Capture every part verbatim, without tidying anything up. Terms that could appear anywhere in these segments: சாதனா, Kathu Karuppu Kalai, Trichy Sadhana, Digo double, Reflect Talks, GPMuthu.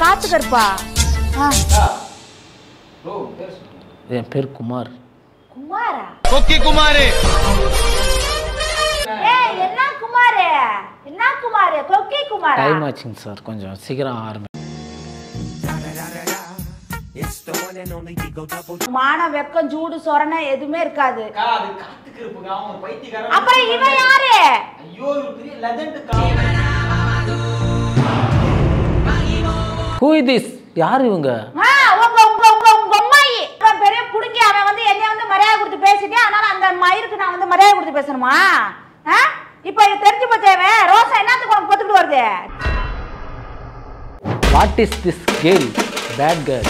Kathu Karuppu. Oh, yes. Then Kumar. Kumara. Okay, Kumare. Hey, enna Kumare? Enna Kumare? Okay, Kumara. Time watching sir. Konjam sigra arm. It's the one and only Digo double. Mana vekkan joodu sorana edume irukadu. Kaadu Kathu Karuppu ga avan paithikaran. Appa ivan yaare? Ayyo ivan periya legend ka. Who is this? Yaar ivanga? Ha, unga unga unga unga ammai. Ava periya pudungi ava vandu enna vandu maraya kuduthu pesitena adala andha mayirukku na vandu maraya kuduthu pesanuma? Ha? Ipo idu therinju pochave. Rosa ennathukku unga pothukku varudhe. What is this girl? Bad girl.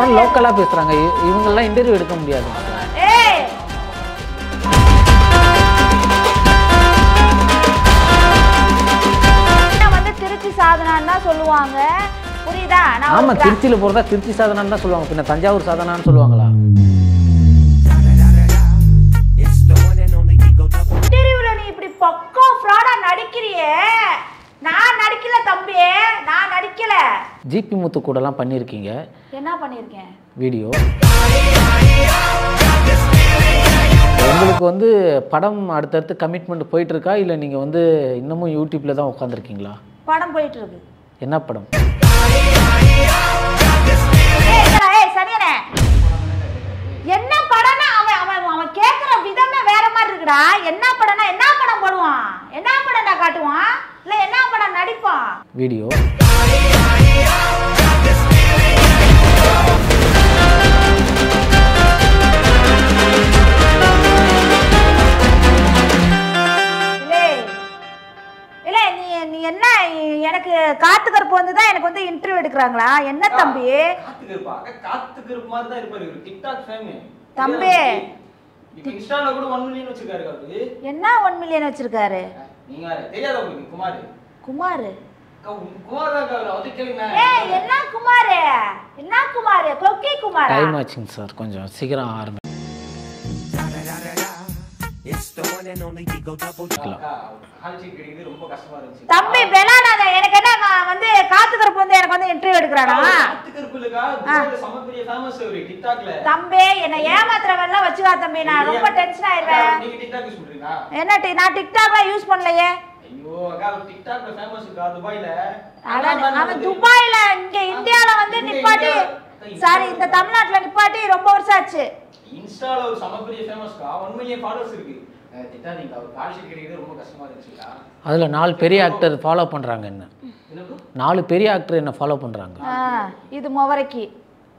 Are local ah pesranga ivanga illa interview edukka mudiyadhu hey na vandha Trichy Sadhana nu solluvaanga puriyada na ama Trichy la poradha Trichy Sadhana nu solluvaanga pinna Tanjavur Sadhana nu solluvaangala interview la nee ipdi pakka fraud ah nadikriye நான் நடிக்கல தம்பி நான் நடிக்கல ஜிபிமுத்து கூடலாம் பண்ணிருக்கீங்க என்ன பண்ணிருக்கேன் video உங்களுக்கு வந்து படம் அடுத்தடுத்து கமிட்மென்ட் போயிட்டு இருக்கா இல்ல நீங்க வந்து இன்னமும் யூடியூப்ல தான் உட்கார்ந்து இருக்கீங்களா படம் போயிட்டு இருக்கு என்ன படம் ஏய் சனியனே என்ன படனா அவன் அவன் அவன் கேக்குற விதமே வேற மாதிரி இருக்குடா என்ன படனா என்ன படம் போடுவான் என்ன படடா காட்டுவான் இல்ல என்ன படம் நடிப்பா வீடியோ லே இல்ல நீ நீ என்ன எனக்கு காத்து கருப்பு வந்து தான் எனக்கு வந்து இன்டர்வியூ எடுக்கறாங்களா என்ன தம்பி காத்து கருப்பா காத்து கருப்பு மாதிரி தான் இருப்பாரு டிக்டாக் ஃபேம் தம்பி இன்ஸ்டால கூட one million வச்சிருக்காரு காத்து என்ன one million வச்சிருக்காரு நீங்க தெரியாத உங்களுக்கு குமார் குமார் குமார் தான் அது கேளுங்க ஏய் என்ன குமார் என்ன குமார் கொக்கி குமார் டைம் ஆச்சுங்க சார் கொஞ்சம் சீக்கிரம் ஆரம்பி It's the one and only Digo double ஹாஞ்சி கிடிது ரொம்ப கஷ்டமா இருந்துச்சு தம்பி வேணாத எனக்கு என்ன வந்து காத்து கருப்பு வந்து எனக்கு வந்து இன்டர்வியூ எடுக்கறானா காத்து கருப்புலகா ஒரு சமபரிய ஃபேமஸ் ஒரு டிக்டாக்ல தம்பி என்ன ஏமாத்துறவெல்லாம் வச்சுடா தம்பி நான் ரொம்ப டென்ஷன் ஆயிடுவேன் நீ டிக்டாக் சொல்றீங்களா என்ன டி நான் டிக்டாக்லாம் யூஸ் பண்ணலையே ஐயோ அக்கா டிக்டாக்ல ஃபேமஸ் கா துபாயில அவன் துபாயில இங்க இந்தியால வந்து நிப்பாட்டி சாரி இந்த தமிழ்நாட்டுல நிப்பாட்டி ரொம்ப வருஷம் ஆச்சு இன்ஸ்டால ஒரு சமபரிய ஃபேமஸ் கா one million ஃபாலோவர்ஸ் இருக்கு திட்டாதீங்க அவர் கால்ஷீட் கிரிக்கெட் ரொம்ப கஷ்டமா இருந்துச்சுடா அதுல நாலு பெரிய ஆக்டர் ஃபாலோ பண்றாங்க என்ன நாலு பெரிய ஆக்டர் என்ன ஃபாலோ பண்றாங்க இது மொவரக்கி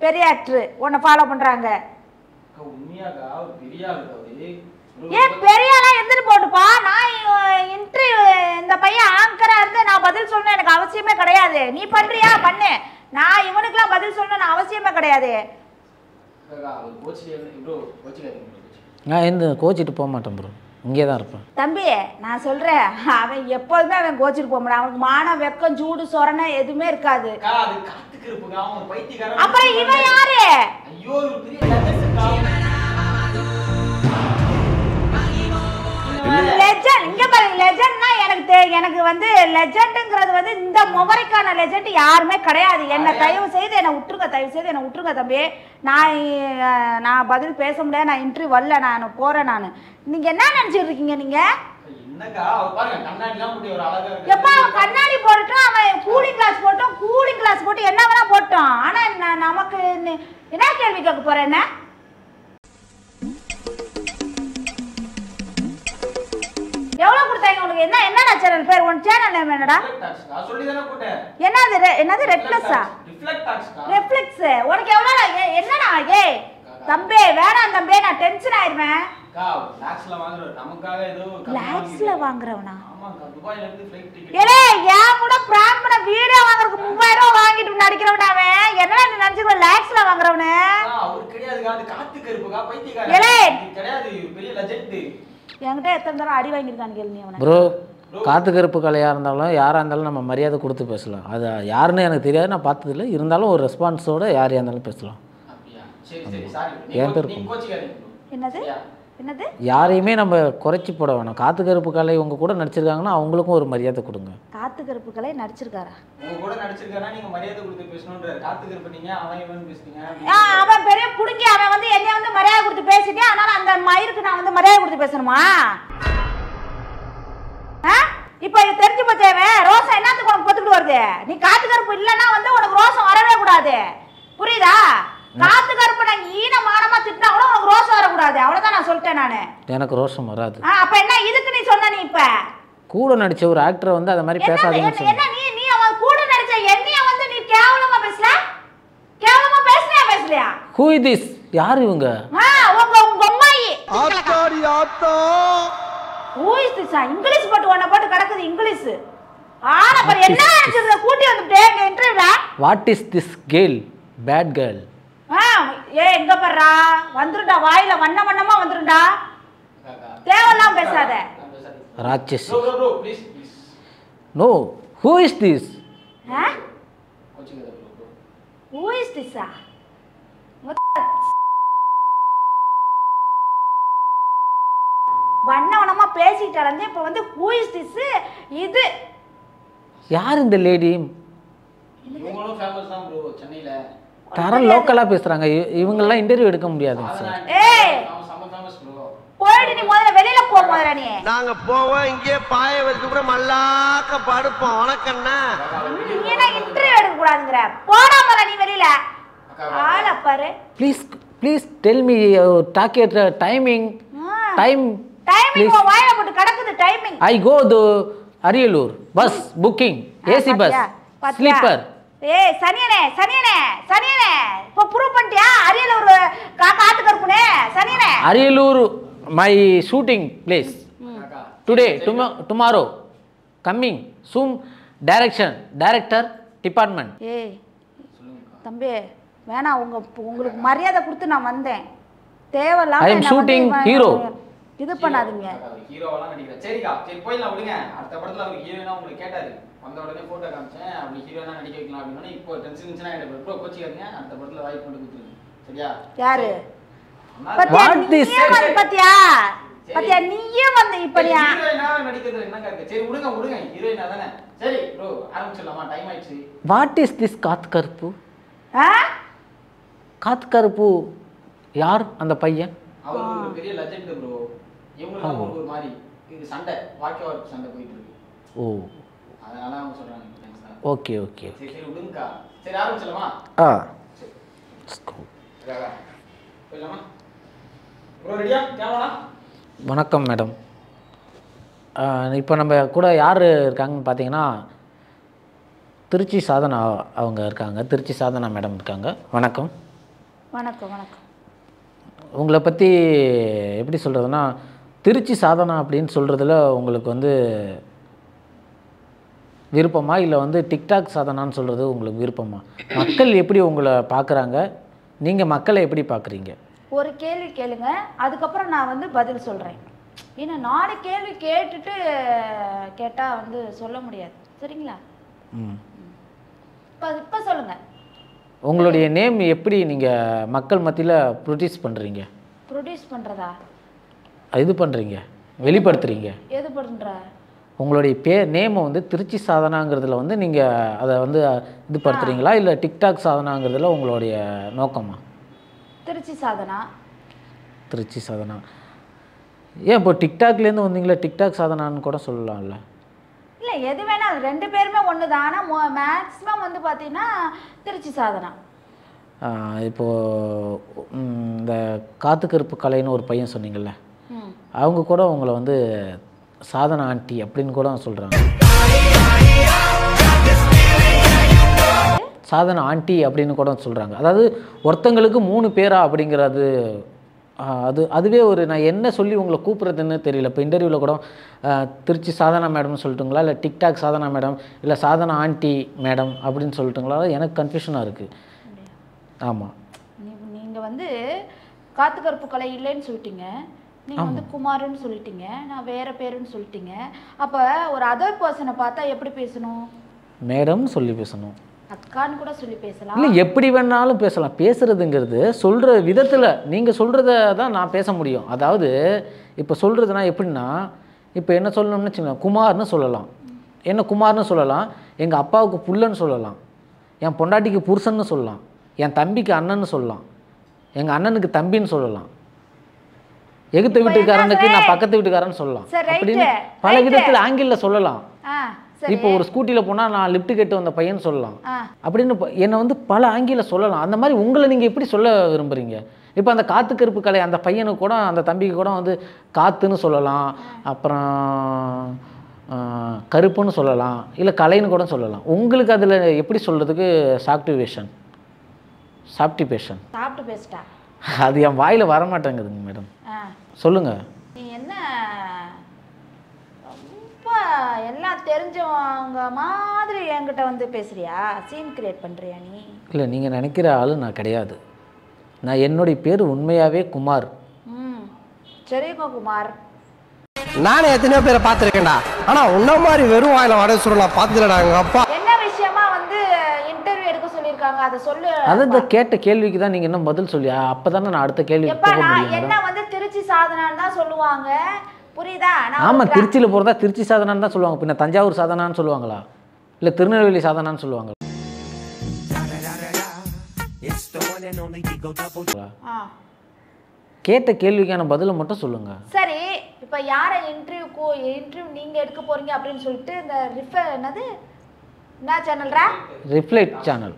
பெரிய ஆக்டர் உன்னை ஃபாலோ பண்றாங்க உண்மையாகா பெரிய ஆளுதே ஏ பெரியலா எந்திர போடுப்பா நான் இன்டர்வியூ இந்த பையன் ஆங்கரா இருந்து நான் பதில் சொல்லணும் எனக்கு அவசியமே கிடையாது நீ பண்றியா பண்ணு நான் இவனுக்குலாம் பதில் சொல்லணும் நான் அவசியமே கிடையாது அவர் கோச்சில ப்ரோ கோச்சில நான் எந்த கோச்சிட்டு போக மாட்டேன் ப்ரோ இங்கே தான் இருப்பேன் தம்பி நான் சொல்றேன் அவன் எப்பவுமே அவன் கோச்சிட்டு போக மாட்டான் அவனுக்கு மான வெக்கம் ஜூடு சொரணை எதுமே இருக்காது காது காத்து கிருப்புங்க அவன் பைத்தியக்காரன் அப்புறம் இவன் யாரு ஐயோ ஒரு பெரிய லெஜெண்ட் லெஜெண்ட் இங்க பாருங்க லெஜெண்ட்னா எனக்கு எனக்கு வந்து லெஜெண்ட்ங்கிறது வந்து இந்த மொவரைக்கான லெஜெண்ட் யாருமே கிடையாது என்ன தயவு செய்து என்ன விட்டுருங்க தயவு செய்து என்ன விட்டுருங்க தம்பி நான் நான் பதில் பேச முடியாது நான் இன்டர்வியூ வரல நான் போறேன் நான் நீங்க என்ன நினைச்சிட்டு இருக்கீங்க நீங்க என்னக்கா பாருங்க கண்ணாடிலாம் போட்டு ஒரு அழகா இருக்கு எப்பா கண்ணாடி போட்டுட்டான் அவன் கூலிங் கிளாஸ் போட்டான் கூலிங் கிளாஸ் போட்டு என்ன வேணா போட்டான் ஆனா நமக்கு என்ன கேள்வி கேட்க போறேன்னா எவ்வளவு கொடுத்தாங்க உங்களுக்கு என்ன என்னடா சேனல் பேர் உன் சேனல் நேம் என்னடா ரிஃப்ளெக்ஸ் நான் சொல்லி தான போட்டேன் என்னது என்னது ரெட்லெஸ்ஸா ரிஃப்ளெக்ஸ் ரிஃப்ளெக்ஸ் உங்களுக்கு எவ்வளவுடா என்னடா ஏய் தம்பி வேணாம் தம்பி நான் டென்ஷன் ஆயிடுவேன் கா லாக்ஸ்ல வாங்குற நமக்காக ஏதோ லாக்ஸ்ல வாங்குறவனா ஆமா துபாயில இருந்து ஃளைட் டிக்கெட் ஏய் நான் கூட பிராங்க் பண்ண வீடியோ வாங்குறதுக்கு மூவாயிரம் வாங்கிட்டு நடிக்கிறவனா அவன் என்னடா நீ நினைச்சுக்க லாக்ஸ்ல வாங்குறவனே கா அவரு கேடியாது கா காத்து கருப்புகா பைத்தியக்காரன் ஏய் கேடியாது பெரிய லெஜெண்ட் என்கிட்ட எத்தனை தடவை அடி வாங்கிருக்கான்னு கேளு நீ அவனை ப்ரோ காத்து கருப்பு கலையா இருந்தாலும் யாரா இருந்தாலும் நம்ம மரியாதை கொடுத்து பேசலாம் அது யாருன்னு எனக்கு தெரியாது நான் பார்த்தது இல்லை இருந்தாலும் ஒரு ரெஸ்பான்ஸோட யாரையா இருந்தாலும் பேசலாம் அப்படியே சரி சரி சாரி நீ கோச்சிக்காதீங்க என்னது என்னது யாரையுமே நம்ம குறைச்சி போட வேணாம். காத்து கருப்பு கலை உங்க கூட நடிச்சிருக்காங்கன்னா அவங்களுக்கும் ஒரு மரியாதை கொடுங்க. காத்து கருப்பு கலை நடிச்சிருக்காரா? உங்க கூட நடிச்சிருக்கானா நீங்க மரியாதை கொடுத்து பேசணும்ன்ற காத்து கருப்பு நீங்க அவன் இவன் பேசுறீங்க. அவன் பெரிய புடுங்கி அவன் வந்து என்னைய வந்து மரியாதை கொடுத்து பேசிட்டே அதனால அந்த மயிருக்கு நான் வந்து மரியாதை கொடுத்து பேசணுமா? இப்போ இது தெரிஞ்சு போச்சேவே ரோசா என்னத்துக்கு உங்களுக்கு பொத்துக்கிட்டு வருது? நீ காத்து கருப்பு இல்லனா வந்து உங்களுக்கு ரோசா வரவே கூடாது. புரியுதா? காத்து கருப்பு நான் ஈன மானமா திட்டினா கூட உங்களுக்கு ரோசா வர கூடாது. அவ்வளவுதான் நான் சொல்லிட்டேன். நானு எனக்கு ரோசம் வராது. அப்ப என்ன இதுக்கு நீ சொன்ன? நீ இப்ப கூட நடிச்ச ஒரு ஆக்டர் வந்து அத மாதிரி பேசாதீங்கன்னு சொன்ன. என்ன நீ நீ அவ கூட நடிச்ச என்னைய வந்து நீ கேவலமா பேசல? கேவலமா பேசலையா பேசலையா? Who is this? யார் இவங்க? ஆ உங்க உங்க அம்மாயி. ஆத்தாடி ஆத்தா. Who is this? இங்கிலீஷ் போட்டு ஒண்ண போட்டு கடக்குது இங்கிலீஷ். ஆனா பாரு என்ன நினைச்சிருக்க கூட்டி வந்துட்டே இந்த இன்டர்வியூல. What is this girl? Bad girl. ஆ ஏ எங்க பறா? வந்துடா வாயில வண்ண வண்ணமா வந்துடா. தேவலாம் பேசாத. ராட்சசி. No no no please please. No. Who is this? ஹ? கோச்சிங்க bro. Who is this? வண்ணவனமா பேசிட்டு அலஞ்சே இப்ப வந்து who is this? இது யார் இந்த லேடி? இவங்களும் ஃபேமஸ் தான் bro சென்னையில. தர லோக்கலா பேசுறாங்க. இவங்க எல்லாம் இன்டர்வியூ எடுக்க முடியாது. ஏய் நான் சம ஃபேமஸ் bro. போய்டி நீ முதல்ல வெளியில போ முதல்ல நீ. நாங்க போவோம் இங்கே பாயை வச்சு கூட மல்லாக்க படுப்போம். உனக்கண்ணா நீ என்ன இன்டர்வியூ எடுக்க கூடாதுங்கற. போடா முதல்ல நீ வெளியில. ஆள பாரு. Please please tell me talk at timing. Time timing ஓ வாயில போட்டு கடக்குது timing. I go to Ariyalur bus booking AC bus sleeper. ஏய் சனியனே சனியனே சனியனே இப்ப ப்ரூவ் பண்ணிட்டியா அரியலூர் காத்து கருப்புனே சனியனே? Ariyalur my shooting place today tomorrow coming zoom direction director department. ஏய் தம்பி வேணா உங்க உங்களுக்கு மரியாதை கொடுத்து நான் வந்தேன். தேவலாம் ஐ அம் ஷூட்டிங் ஹீரோ. இது பண்ணாதீங்க. ஹீரோவலாம் நடிக்கிற. சரிடா. சரி போய்லாம் விடுங்க. அடுத்த படத்துல அவரு ஹீரோனா உங்களுக்கு கேட்டாரு. வந்த உடனே போட்டோ காமிச்சேன். அப்படி ஹீரோனா நடிக்க வைக்கலாம் அப்படினே இப்போ டென்ஷன் டென்ஷனா ஆயிடுச்சு. ப்ரோ கோச்சிக்காதீங்க. அடுத்த படத்துல வாய்ப்பு கொண்டு கொடுத்துருங்க. சரியா? யாரு? வாட் திஸ் பத்தியா? பத்தியா நீயே வந்து இப்படியா? ஹீரோனா நடிக்கிறது என்னங்க இருக்கு? சரி விடுங்க விடுங்க. ஹீரோனா தானே. சரி ப்ரோ ஆரம்பிச்சலாமா? டைம் ஆயிடுச்சு. வாட் இஸ் திஸ் காத்து கருப்பு? ஹ? காத்து கருப்பு யார் அந்த பையன்? அவர் ஒரு பெரிய லெஜெண்ட் bro. இவங்கலாம் ஒரு மாதிரி இது சண்டை வாக்கிய வார்த்தை சண்டை போயிட்டு இருக்கு. ஓ அதனால நான் சொல்றேன். ஓகே ஓகே சரி சரி விடுங்கடா. சரி ஆரம்பிச்சலாமா? ஆ சரி போய்லாமா bro? ரெடியா? கேமரா. வணக்கம் மேடம். இப்போ நம்ம கூட யார் இருக்காங்கன்னு பார்த்தீங்கன்னா திருச்சி சாதனா அவங்க இருக்காங்க. திருச்சி சாதனா மேடம் இருக்காங்க. வணக்கம். வணக்கம் வணக்கம். உங்களை பற்றி எப்படி சொல்கிறதுனா திருச்சி சாதனா அப்படின்னு சொல்கிறதுல உங்களுக்கு வந்து விருப்பமா இல்லை வந்து டிக்டாக் சாதனான்னு சொல்கிறது உங்களுக்கு விருப்பமா? மக்கள் எப்படி உங்களை பார்க்குறாங்க? நீங்கள் மக்களை எப்படி பார்க்குறீங்க? ஒரு கேள்வி கேளுங்க அதுக்கப்புறம் நான் வந்து பதில் சொல்கிறேன். ஏன்னா நாலு கேள்வி கேட்டுட்டு கேட்டால் வந்து சொல்ல முடியாது. சரிங்களா? ம் இப்போ இப்போ சொல்லுங்கள். உங்களுடைய நேம் எப்படி நீங்கள் மக்கள் மத்தியில் ப்ரொடியூஸ் பண்ணுறீங்க? ப்ரொடியூஸ் பண்ணுறதா? இது பண்ணுறீங்க வெளிப்படுத்துறீங்க எது பண்ணுற? உங்களுடைய பே நேமை வந்து திருச்சி சாதனாங்கிறதுல வந்து நீங்கள் அதை வந்து இது படுத்துறீங்களா இல்லை டிக்டாக் சாதனாங்கிறதுல உங்களுடைய நோக்கமா? திருச்சி சாதனா திருச்சி சாதனா. ஏன் இப்போ டிக்டாக்லேருந்து வந்தீங்களா? டிக்டாக் சாதனான்னு கூட சொல்லலாம்ல. இல்லை எது வேணால் ரெண்டு பேருமே ஒன்று தான். ஆனால் மேக்ஸிமம் வந்து பார்த்தீங்கன்னா திருச்சி சாதனா. இப்போது இந்த காத்து கருப்பு கலைன்னு ஒரு பையன் சொன்னீங்கள்ல அவங்க கூட உங்களை வந்து சாதனா ஆண்டி அப்படின்னு கூட சொல்கிறாங்க. சாதனா ஆண்டி அப்படின்னு கூட சொல்கிறாங்க. அதாவது ஒருத்தங்களுக்கு மூணு பேரா அப்படிங்கிறது அது அதுவே ஒரு நான் என்ன சொல்லி உங்களை கூப்பிட்றதுன்னு தெரியல. இப்போ இன்டர்வியூவில் கூட திருச்சி சாதனா மேடம்னு சொல்லிட்டுங்களா இல்லை டிக்டாக் சாதனா மேடம் இல்லை சாதனா ஆண்டி மேடம் அப்படின்னு சொல்லிட்டுங்களா? எனக்கு கன்ஃபியூஷனாக இருக்குது. ஆமாம் நீங்கள் வந்து காத்து கருப்பு கலை இல்லைன்னு சொல்லிட்டீங்க. நீங்கள் வந்து குமார்னு சொல்லிட்டீங்க. நான் வேறு பேருன்னு சொல்லிட்டீங்க. அப்போ ஒரு அதர் பர்சனை பார்த்தா எப்படி பேசணும்? மேடம்னு சொல்லி பேசணும். ஆ அக்கான்னு கூட சொல்லி பேசலாம். இல்லை எப்படி வேணாலும் பேசலாம். பேசுறதுங்கிறது சொல்கிற விதத்தில் நீங்கள் சொல்கிறத தான் நான் பேச முடியும். அதாவது இப்போ சொல்கிறதுனா எப்படின்னா, இப்போ என்ன சொல்லணும்னு வச்சுக்கலாம், குமார்னு சொல்லலாம், என்ன குமார்னு சொல்லலாம், எங்கள் அப்பாவுக்கு புள்ளன்னு சொல்லலாம், என் பொண்டாட்டிக்கு புருஷன்னு சொல்லலாம், என் தம்பிக்கு அண்ணன்னு சொல்லலாம், எங்கள் அண்ணனுக்கு தம்பின்னு சொல்லலாம், எகுத்த வீட்டுக்காரனுக்கு நான் பக்கத்து வீட்டுக்காரன்னு சொல்லலாம், அப்படின்னு பல விதத்தில் ஆங்கிளில் சொல்லலாம். இப்போ ஒரு ஸ்கூட்டியில் போனால் நான் லிஃப்ட் கேட்டு வந்த பையன் சொல்லலாம் அப்படின்னு என்னை வந்து பல ஆங்கில சொல்லலாம். அந்த மாதிரி உங்களை நீங்கள் எப்படி சொல்ல விரும்புகிறீங்க? இப்போ அந்த காத்து கருப்பு கலை அந்த பையனுக்கு கூட அந்த தம்பிக்கு கூட வந்து காத்துன்னு சொல்லலாம், அப்புறம் கருப்புன்னு சொல்லலாம், இல்லை கலைன்னு கூட சொல்லலாம். உங்களுக்கு அதில் எப்படி சொல்கிறதுக்கு சாப்டிவேஷன் சாப்டிபேஷன் சாப்பிட்டு பேசிட்டா அது என் வாயில் வரமாட்டேங்குதுங்க மேடம், சொல்லுங்கள். என்ன எல்லாம் தெரிஞ்சவங்க மாதிரி என்கிட்ட வந்து பேசுறியா, சீன் கிரியேட் பண்றியா நீ? இல்லை, நீங்கள் நினைக்கிற ஆளு நான் கிடையாது. நான் என்னுடைய பேர் உண்மையாகவே குமார். ம், சரிப்பா குமார். நானே எத்தனையோ பேரை பார்த்துருக்கேன்டா, ஆனால் உன்ன மாதிரி வெறும் வாயில வட சுருளா பார்த்துடா. எங்கள் அப்பா என்ன விஷயமா வந்து இன்டர்வியூ எடுக்க சொல்லியிருக்காங்க, அதை சொல்லு. அதை கேட்ட கேள்விக்கு தான் நீங்கள் என்ன பதில் சொல்லி அப்போ தானே நான் அடுத்த கேள்வி என்ன வந்து திருச்சி சாதனான்னு தான் சொல்லுவாங்க, புரியுதா? ஆமாம், திருச்சியில் போகிறதா திருச்சி சாதனான்னு தான் சொல்லுவாங்க. பின்ன தஞ்சாவூர் சாதனான்னு சொல்லுவாங்களா, இல்லை திருநெல்வேலி சாதனான்னு சொல்லுவாங்களா? கேட்ட கேள்விக்கான பதிலை மட்டும் சொல்லுங்கள். சரி, இப்போ யாரை இன்டர்வியூக்கு இன்டர்வியூ நீங்கள் எடுக்க போகிறீங்க அப்படின்னு சொல்லிட்டு இந்த ரிஃபர் என்னது என்ன சேனல்ரா, reflect channel,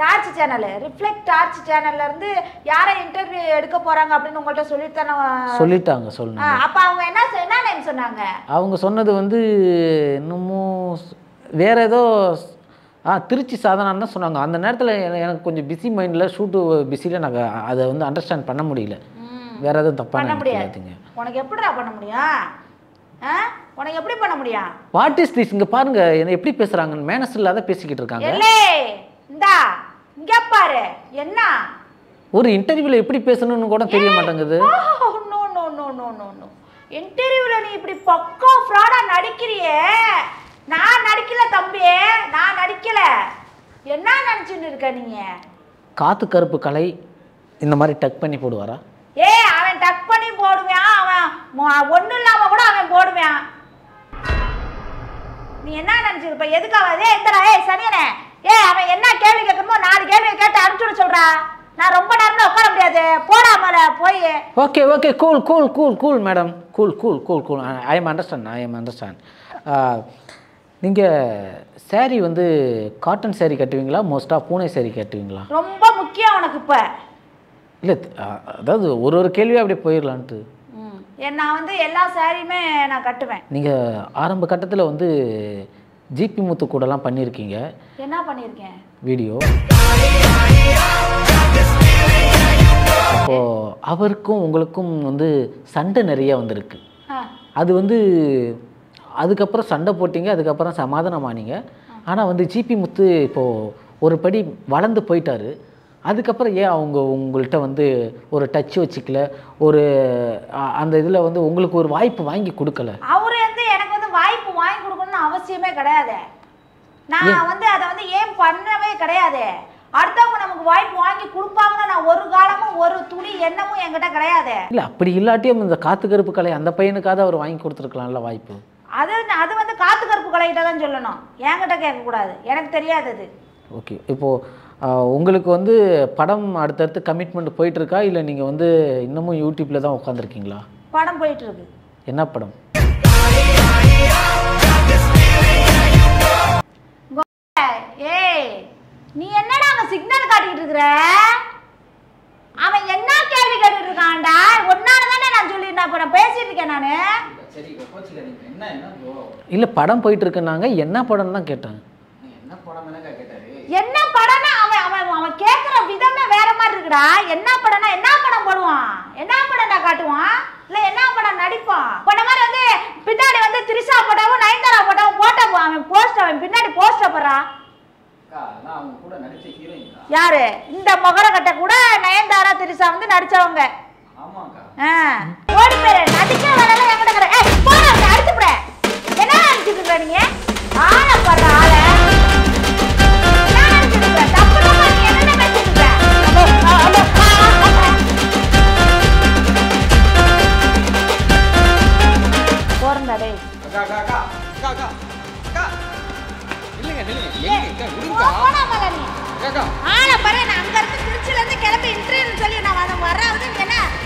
torch channel, reflect torch சேனல்ல இருந்து யாரை இன்டர்வியூ எடுக்க போறாங்க அப்படின்னு உங்கள்ட்ட சொல்லிட்டானே சொல்லிட்டாங்க. சொல்லுங்க. அப்ப அவங்க என்ன என்ன நேம் சொன்னாங்க? அவங்க சொன்னது வந்து இன்னமும் வேற ஏதோ ஆ திருச்சி சாதனான்னு தான் சொன்னாங்க. அந்த நேரத்தில் எனக்கு கொஞ்சம் பிஸி மைண்டில் ஷூட்டு பிஸியில் நான் அதை வந்து அண்டர்ஸ்டாண்ட் பண்ண முடியல. வேற எதுவும் தப்பான முடியாதுங்க. உனக்கு எப்படிடா பண்ண முடியும்? உனக்கு எப்படி பண்ண முடியும்? What is this? இங்கே பாருங்க என்ன எப்படி பேசுறாங்கன்னு, மேனஸ் இல்லாத பேசிக்கிட்டு இருக்காங்க. இந்தா இங்க பாரு, என்ன ஒரு இன்டர்வியூல எப்படி பேசணும்னு கூட தெரிய மாட்டேங்குது. No no no no no no இன்டர்வியூல நீ இப்படி பக்கா ஃப்ராடா நடிக்கிறியே. நான் நடிக்கல தம்பி, நான் நடிக்கல. என்ன நினைச்சிட்டு இருக்க நீங்க? காத்து கருப்பு கலை இந்த மாதிரி டக் பண்ணி போடுவாரா? ஏ அவன் டக் பண்ணி போடுவான், அவன் ஒண்ணு இல்லாம கூட அவன் போடுவான். நீ என்ன நினைச்சிருப்ப? எதுக்காவது எந்தரா ஏ சனியனே ஏ அவன் என்ன கேள்வி கேட்கணுமோ நாலு கேள்வி கேட்டு அனுப்பிச்சுட சொல்றா. நான் ரொம்ப நேரம்னா உட்கார முடியாது, போடாமல போய். Okay okay cool cool cool cool madam cool cool cool cool I am understand I am understand. நீங்கள் சேரீ வந்து காட்டன் சேரீ கட்டுவீங்களா, மோஸ்ட்டாக பூனை சேரீ கட்டுவீங்களா? ரொம்ப முக்கியம் உனக்கு இப்போ. இல்லை அதாவது ஒரு ஒரு கேள்வியாக அப்படியே போயிடலான்ட்டு. நான் வந்து எல்லா சேரீயுமே நான் கட்டுவேன். நீங்கள் ஆரம்ப கட்டத்தில் வந்து ஜிபிமுத்து கூடலாம் பண்ணியிருக்கீங்க. என்ன பண்ணியிருக்கேன் வீடியோ? அப்போது அவருக்கும் உங்களுக்கும் வந்து சண்டை நிறைய வந்திருக்கு. அது வந்து அதுக்கப்புறம் சண்டை போட்டிங்க, அதுக்கப்புறம் சமாதானமானீங்க. ஆனால் வந்து ஜிபிமுத்து இப்போது ஒரு படி வளர்ந்து போயிட்டாரு. அதுக்கப்புறம் ஏன் அவங்க உங்கள்கிட்ட வந்து ஒரு டச் வச்சுக்கல, ஒரு அந்த இதில் வந்து உங்களுக்கு ஒரு வாய்ப்பு வாங்கி கொடுக்கல? அவரு வந்து எனக்கு வந்து வாய்ப்பு வாங்கி கொடுக்கணும்னு அவசியமே கிடையாது. நான் வந்து அதை வந்து ஏன் பண்ணவே கிடையாது. அடுத்தவங்க நமக்கு வாய்ப்பு வாங்கி கொடுப்பாங்கன்னா நான் ஒரு காலமும் ஒரு துளி எண்ணமும் என்கிட்ட கிடையாது. இல்லை அப்படி இல்லாட்டியும் இந்த காத்து கருப்பு கலை அந்த பையனுக்காவது அவர் வாங்கி கொடுத்துருக்கலாம்ல வாய்ப்பு. அது அது வந்து காத்து கருப்பு கலைகிட்ட தான் சொல்லணும், என்கிட்ட கேட்கக்கூடாது. எனக்கு தெரியாது அது. ஓகே, இப்போது உங்களுக்கு வந்து படம் அடுத்தடுத்து கமிட்மெண்ட் போயிட்டுருக்கா, இல்லை நீங்கள் வந்து இன்னமும் யூடியூப்பில் தான் உட்காந்துருக்கீங்களா? படம் போயிட்டுருக்கு. என்ன படம்? ஏய் நீ என்னடா அங்கே சிக்னல் காட்டிக்கிட்டு இருக்கிற? அவன் என்ன கேள்வி கேட்டுட்டு இருக்கான்டா? ஒன்னால தானே நான் சொல்லியிருந்தேன், இப்போ நான் பேசிட்டு இருக்கேன். நான் இல்லை படம் போயிட்டு இருக்கேன்னாங்க, என்ன படம் தான் கேட்டேன். என்ன படம் கேட்டாரு? என்ன படம்னா அவன் அவன் அவன் கேட்குற விதமே வேற மாதிரி இருக்குடா. என்ன படம்னா என்ன படம் போடுவான், என்ன படம்டா காட்டுவான், இல்லை என்ன படம் நடிப்பான். போன மாதிரி வந்து பின்னாடி வந்து திரிஷா போட்டாவும் நயன்தாரா போட்டாவும் போட்டா அவன் போஸ்டர் அவன் பின்னாடி போஸ்டர் போடுறான். யாரு இந்த மொகர கட்ட கூட நயன்தாரா திரிஷா வந்து நடிச்சவங்க. ஓடி பேரு நடிக்க வரலாம் என் கிட்ட அடிச்சுப்பட என்ன நினைச்சிட்டு இருக்க நீங்க? ஆளை பாரு ஆளை. டைம் அக்கா அக்கா அக்கா அக்கா அக்கா அக்கா இல்லங்க இல்லங்க எங்க குடுங்கடா போடா மகனே அக்கா ஆனா பாரு நான் அங்க இருந்து திருச்சில இருந்து கிளம்பி இன்டர்வியூன்னு சொல்லி நான் வரேன் வரது என்ன